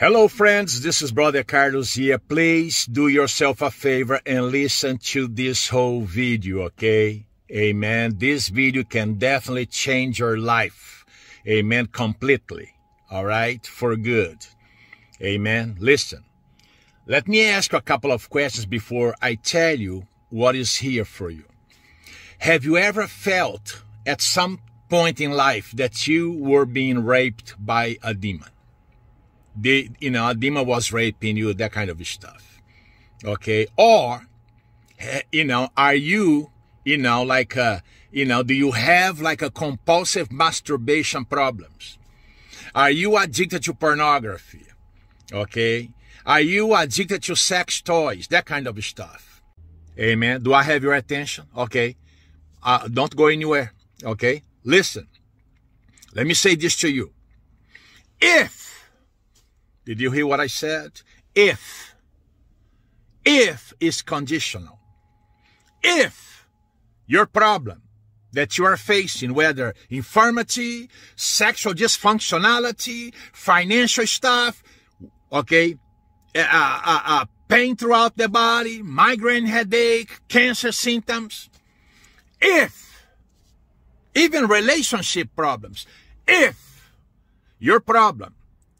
Hello friends, this is Brother Carlos here. Please do yourself a favor and listen to this whole video, okay? Amen. This video can definitely change your life. Amen. Completely. All right? For good. Amen. Listen. Let me ask you a couple of questions before I tell you what is here for you. Have you ever felt at some point in life that you were being raped by a demon? A demon was raping you, that kind of stuff. Okay? Or, are you, do you have like a compulsive masturbation problems? Are you addicted to pornography? Okay? Are you addicted to sex toys? That kind of stuff. Amen? Do I have your attention? Okay. Don't go anywhere. Okay? Listen. Let me say this to you. Did you hear what I said? If is conditional. If your problem that you are facing, whether infirmity, sexual dysfunctionality, financial stuff, okay, pain throughout the body, migraine headache, cancer symptoms, if, even relationship problems, if your problem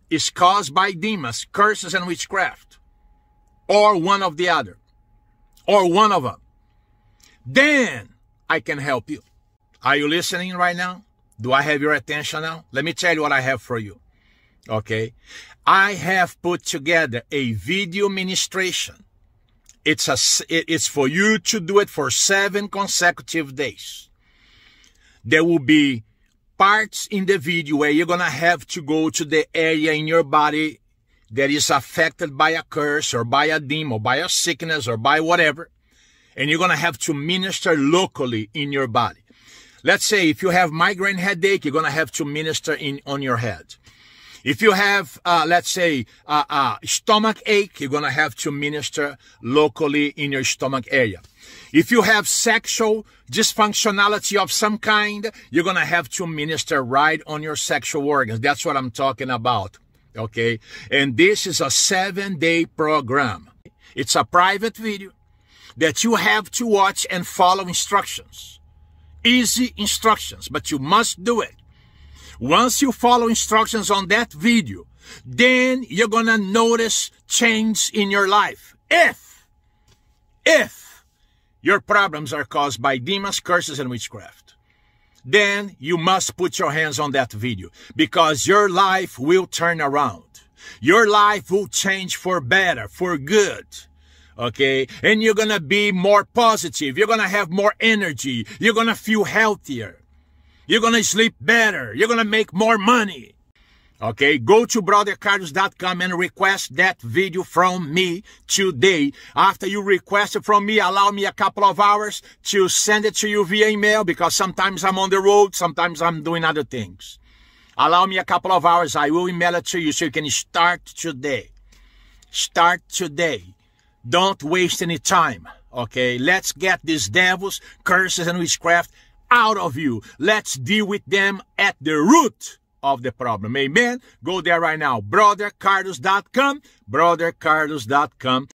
is caused by demons, curses, and witchcraft, or one of the other, or one of them, then I can help you. Are you listening right now? Do I have your attention now? Let me tell you what I have for you, okay? I have put together a video ministration. It's for you to do it for 7 consecutive days. There will be parts in the video where you're going to have to go to the area in your body that is affected by a curse or by a demon or by a sickness or by whatever. And you're going to have to minister locally in your body. Let's say if you have migraine headache, you're going to have to minister on your head. If you have, let's say, stomach ache, you're going to have to minister locally in your stomach area. If you have sexual dysfunctionality of some kind, you're going to have to minister right on your sexual organs. That's what I'm talking about, okay? And this is a 7-day program. It's a private video that you have to watch and follow instructions. Easy instructions, but you must do it. Once you follow instructions on that video, then you're going to notice change in your life. If your problems are caused by demons, curses, and witchcraft, then you must put your hands on that video because your life will turn around. Your life will change for better, for good, okay? And you're going to be more positive. You're going to have more energy. You're going to feel healthier. You're going to sleep better. You're going to make more money, okay? Go to brothercarlos.com and request that video from me today. After you request it from me, allow me a couple of hours to send it to you via email because sometimes I'm on the road, sometimes I'm doing other things. Allow me a couple of hours. I will email it to you so you can start today. Start today. Don't waste any time, okay? Let's get these devils, curses, and witchcraft out of you. Let's deal with them at the root of the problem. Amen. Go there right now. brothercarlos.com, brothercarlos.com.